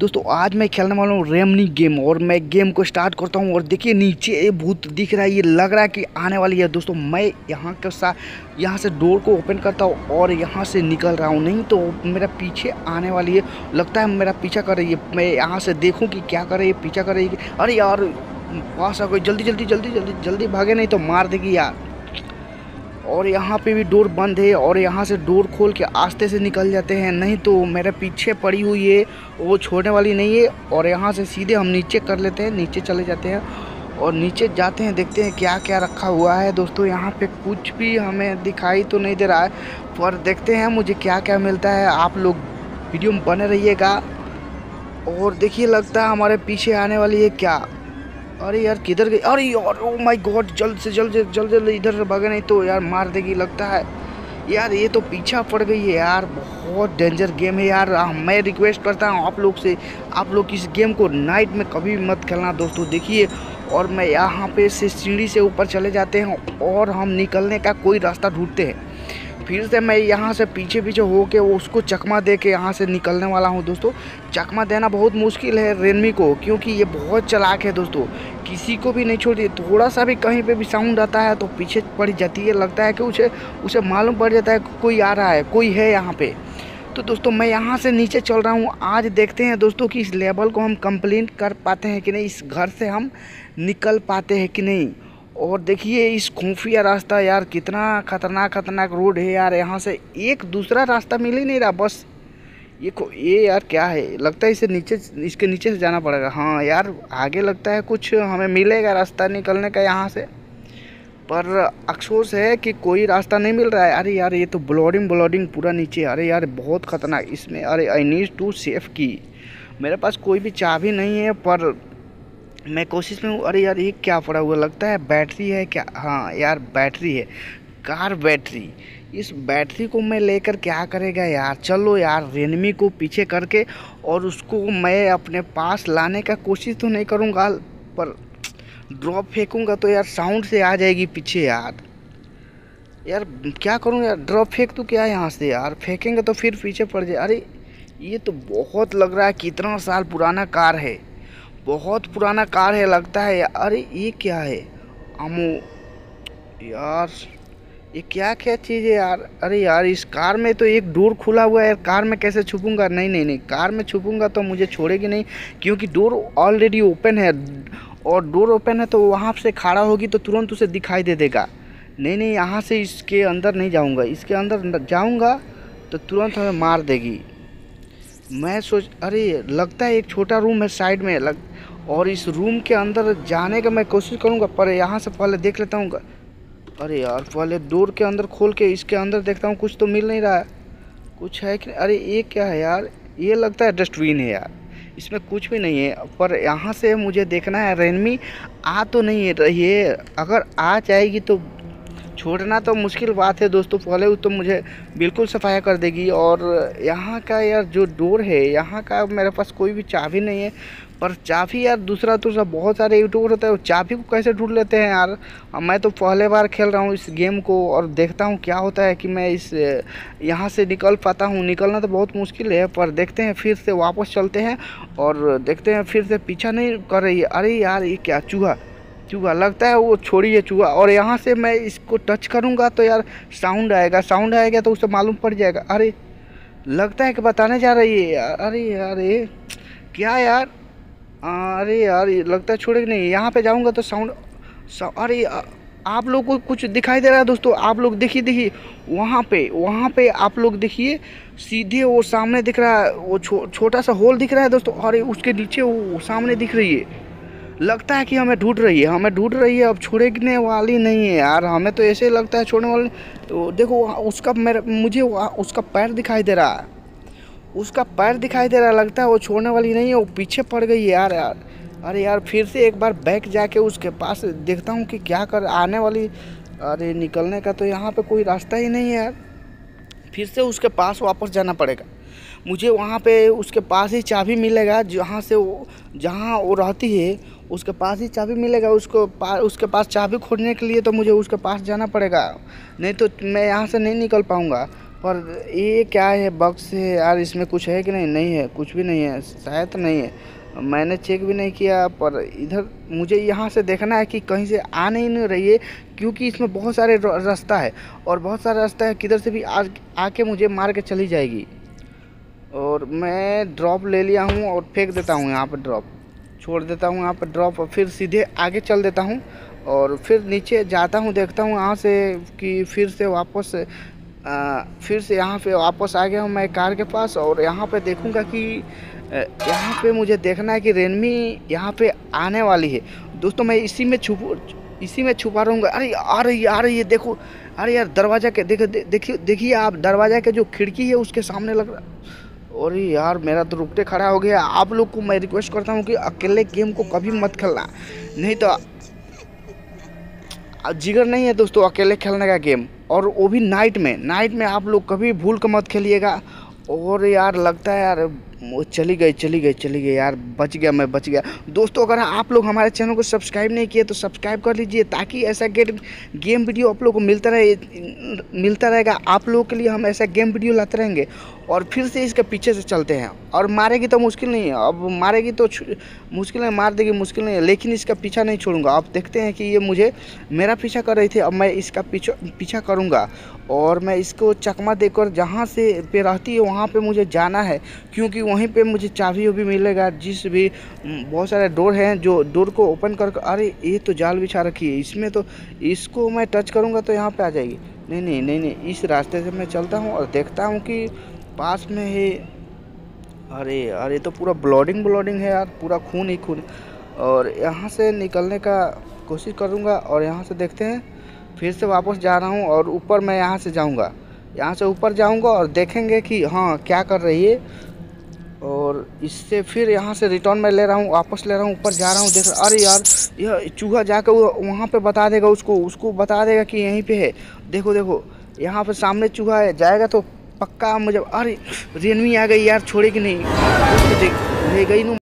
दोस्तों आज मैं खेलने वाला हूँ रेमनी गेम और मैं गेम को स्टार्ट करता हूँ। और देखिए नीचे ये भूत दिख रहा है, ये लग रहा है कि आने वाली है। दोस्तों मैं यहाँ के साथ यहाँ से डोर को ओपन करता हूँ और यहाँ से निकल रहा हूँ, नहीं तो मेरा पीछे आने वाली है। लगता है मेरा पीछा कर रही है। मैं यहाँ से देखूँ कि क्या कर रही है, पीछा कर रही है। अरे यार पास आ गई, जल्दी जल्दी जल्दी जल्दी जल्दी भागे नहीं तो मार देगी यार। और यहाँ पे भी डोर बंद है और यहाँ से डोर खोल के आस्ते से निकल जाते हैं, नहीं तो मेरे पीछे पड़ी हुई है, वो छोड़ने वाली नहीं है। और यहाँ से सीधे हम नीचे कर लेते हैं, नीचे चले जाते हैं और नीचे जाते हैं, देखते हैं क्या क्या रखा हुआ है। दोस्तों यहाँ पे कुछ भी हमें दिखाई तो नहीं दे रहा है, पर देखते हैं मुझे क्या क्या मिलता है। आप लोग वीडियो में बने रहिएगा। और देखिए लगता है हमारे पीछे आने वाली है क्या। अरे यार किधर गई, अरे यार ओ माय गॉड, जल्द से जल्द जल्द इधर भागे नहीं तो यार मार देगी। लगता है यार ये तो पीछा पड़ गई है यार। बहुत डेंजर गेम है यार। मैं रिक्वेस्ट करता हूँ आप लोग से, आप लोग इस गेम को नाइट में कभी मत खेलना दोस्तों। देखिए और मैं यहाँ पे से सीढ़ी से ऊपर चले जाते हैं और हम निकलने का कोई रास्ता ढूंढते हैं। फिर से मैं यहाँ से पीछे पीछे होके वो उसको चकमा दे के यहाँ से निकलने वाला हूँ। दोस्तों चकमा देना बहुत मुश्किल है रेनमी को, क्योंकि ये बहुत चालाक है दोस्तों, किसी को भी नहीं छोड़ती। थोड़ा सा भी कहीं पे भी साउंड आता है तो पीछे पड़ जाती है। लगता है कि उसे मालूम पड़ जाता है कोई आ रहा है, कोई है यहाँ पे। तो दोस्तों मैं यहाँ से नीचे चल रहा हूँ। आज देखते हैं दोस्तों कि इस लेवल को हम कंप्लीट कर पाते हैं कि नहीं, इस घर से हम निकल पाते हैं कि नहीं। और देखिए इस खुफिया रास्ता यार, कितना खतरनाक रोड है यार। यहाँ से एक दूसरा रास्ता मिल ही नहीं रहा। बस ये यार क्या है, लगता है इसके नीचे से जाना पड़ेगा। हाँ यार आगे लगता है कुछ हमें मिलेगा रास्ता निकलने का यहाँ से, पर अफसोस है कि कोई रास्ता नहीं मिल रहा है। अरे यार ये तो ब्लोडिंग पूरा नीचे। अरे यार बहुत खतरनाक इसमें। अरे आई नीड टू सेफ की, मेरे पास कोई भी चाबी नहीं है, पर मैं कोशिश में हूँ। अरे यार ये क्या पड़ा हुआ, लगता है बैटरी है क्या। हाँ यार बैटरी है, कार बैटरी। इस बैटरी को मैं लेकर क्या करेगा यार। चलो यार रेनमी को पीछे करके और उसको मैं अपने पास लाने का कोशिश तो नहीं करूँगा, पर ड्रॉप फेंकूँगा तो यार साउंड से आ जाएगी पीछे यार। यार क्या करूँ यार, ड्रॉप फेंक तो क्या यहाँ से यार, फेंकेंगे तो फिर पीछे पड़ जाए। अरे ये तो बहुत लग रहा है कितना साल पुराना कार है, बहुत पुराना कार है लगता है यार। अरे ये क्या है अमो यार, ये क्या क्या चीज़ है यार। अरे यार इस कार में तो एक डोर खुला हुआ है यार, कार में कैसे छुपूंगा। नहीं, कार में छुपूंगा तो मुझे छोड़ेगी नहीं, क्योंकि डोर ऑलरेडी ओपन है। और डोर ओपन है तो वहाँ से खड़ा होगी तो तुरंत उसे दिखाई दे देगा। नहीं, यहाँ से इसके अंदर नहीं जाऊँगा, इसके अंदर जाऊँगा तो तुरंत हमें मार देगी। मैं अरे लगता है एक छोटा रूम है साइड में और इस रूम के अंदर जाने का मैं कोशिश करूँगा, पर यहाँ से पहले देख लेता हूँ। अरे यार पहले डोर के अंदर खोल के इसके अंदर देखता हूँ, कुछ तो मिल नहीं रहा है, कुछ है कि। अरे ये क्या है यार, ये लगता है डस्टबिन है यार, इसमें कुछ भी नहीं है। पर यहाँ से मुझे देखना है रेनमी आ तो नहीं रही है, अगर आ जाएगी तो छोड़ना तो मुश्किल बात है दोस्तों। पहले तो मुझे बिल्कुल सफाया कर देगी। और यहाँ का यार जो डोर है, यहाँ का मेरे पास कोई भी चाबी नहीं है, पर चाबी यार दूसरा तो सब बहुत सारे यूट्यूबर होता है, चाबी को कैसे ढूंढ लेते हैं यार। मैं तो पहले बार खेल रहा हूँ इस गेम को और देखता हूँ क्या होता है कि मैं इस यहाँ से निकल पाता हूँ। निकलना तो बहुत मुश्किल है, पर देखते हैं। फिर से वापस चलते हैं और देखते हैं फिर से पीछा नहीं कर रही है। अरे यार ये क्या, चूहा लगता है, वो छोड़िए चूहा। और यहाँ से मैं इसको टच करूँगा तो यार साउंड आएगा तो उसे मालूम पड़ जाएगा। अरे लगता है कि बताने जा रही है यार। अरे यार ये क्या यार, अरे यार ये लगता है छोड़ेगा नहीं। यहाँ पे जाऊँगा तो अरे आप लोग को कुछ दिखाई दे रहा है दोस्तों। आप लोग देखिए वहाँ पे आप लोग देखिए, सीधे वो सामने दिख रहा है, वो छोटा सा होल दिख रहा है दोस्तों। अरे उसके नीचे वो सामने दिख रही है, लगता है कि हमें ढूंढ रही है। अब छोड़ने वाली नहीं है यार, हमें तो ऐसे लगता है छोड़ने वाली। तो देखो मुझे उसका पैर दिखाई दे रहा है, लगता है वो छोड़ने वाली नहीं है, वो पीछे पड़ गई है यार। अरे यार फिर से एक बार बैक जाके उसके पास देखता हूँ कि क्या कर आने वाली। अरे निकलने का तो यहाँ पर कोई रास्ता ही नहीं है यार, फिर से उसके पास वापस जाना पड़ेगा। मुझे वहाँ पे उसके पास ही चाबी मिलेगा, जहाँ वो रहती है उसके पास ही चाबी मिलेगा। उसके पास चाबी खोजने के लिए तो मुझे उसके पास जाना पड़ेगा, नहीं तो मैं यहाँ से नहीं निकल पाऊँगा। पर ये क्या है, बक्स है यार, इसमें कुछ है कि नहीं? नहीं है, कुछ भी नहीं है, शायद नहीं है, मैंने चेक भी नहीं किया। पर इधर मुझे यहाँ से देखना है कि कहीं से आ नहीं रही है, क्योंकि इसमें बहुत सारे रास्ता है और बहुत सारा रास्ता है, किधर से भी आके मुझे मार के चली जाएगी। और मैं ड्रॉप ले लिया हूँ और फेंक देता हूँ यहाँ पर, ड्रॉप छोड़ देता हूँ यहाँ पर ड्रॉप, और फिर सीधे आगे चल देता हूँ और फिर नीचे जाता हूँ, देखता हूँ यहाँ से कि फिर से यहाँ पे वापस आ गया हूँ मैं कार के पास। और यहाँ पे देखूँगा कि यहाँ पे मुझे देखना है कि रेनमी यहाँ पे आने वाली है। दोस्तों मैं इसी में छुपा रहूँगा। अरे यार ये देखो, अरे यार दरवाज़ा के देखिए आप, दरवाज़ा के जो खिड़की है उसके सामने लग रहा। अरे यार मेरा तो रुकते खड़ा हो गया। आप लोग को मैं रिक्वेस्ट करता हूँ कि अकेले गेम को कभी मत खेलना, नहीं तो जिगर नहीं है दोस्तों अकेले खेलने का गेम, और वो भी नाइट में आप लोग कभी भूल के मत खेलिएगा। और यार लगता है यार वो चली गई यार, बच गया। दोस्तों अगर आप लोग हमारे चैनल को सब्सक्राइब नहीं किए तो सब्सक्राइब कर लीजिए, ताकि ऐसा गेम वीडियो आप लोग को मिलता रहेगा। आप लोगों के लिए हम ऐसा गेम वीडियो लाते रहेंगे। और फिर से इसके पीछे से चलते हैं, और मारेगी तो मुश्किल नहीं है, अब मारेगी तो मुश्किल है, मार देगी मुश्किल नहीं है, लेकिन इसका पीछा नहीं छोड़ूंगा। अब देखते हैं कि ये मुझे मेरा पीछा कर रही थी, अब मैं इसका पीछा करूँगा। और मैं इसको चकमा देकर जहाँ से पे रहती है वहाँ पे मुझे जाना है, क्योंकि वहीं पे मुझे चाबी भी मिलेगा, जिस भी बहुत सारे डोर हैं जो डोर को ओपन कर। अरे ये तो जाल बिछा रखी है इसमें, तो इसको मैं टच करूँगा तो यहाँ पे आ जाएगी। नहीं, इस रास्ते से मैं चलता हूँ और देखता हूँ कि पास में है। अरे तो पूरा ब्लडिंग है यार, पूरा खून ही खून। और यहाँ से निकलने का कोशिश करूँगा, और यहाँ से देखते हैं, फिर से वापस जा रहा हूँ और ऊपर मैं यहाँ से जाऊँगा, यहाँ से ऊपर जाऊँगा और देखेंगे कि हाँ क्या कर रही है। और इससे फिर यहाँ से रिटर्न मैं ले रहा हूँ, वापस ले रहा हूँ, ऊपर जा रहा हूँ, देख। अरे यार यह चूहा जाकर वहाँ पे बता देगा, उसको बता देगा कि यहीं पे है। देखो यहाँ पे सामने चूहा है, जाएगा तो पक्का मुझे। अरे रेनमी आ गई यार, छोड़ेगी नहीं, ले गई न।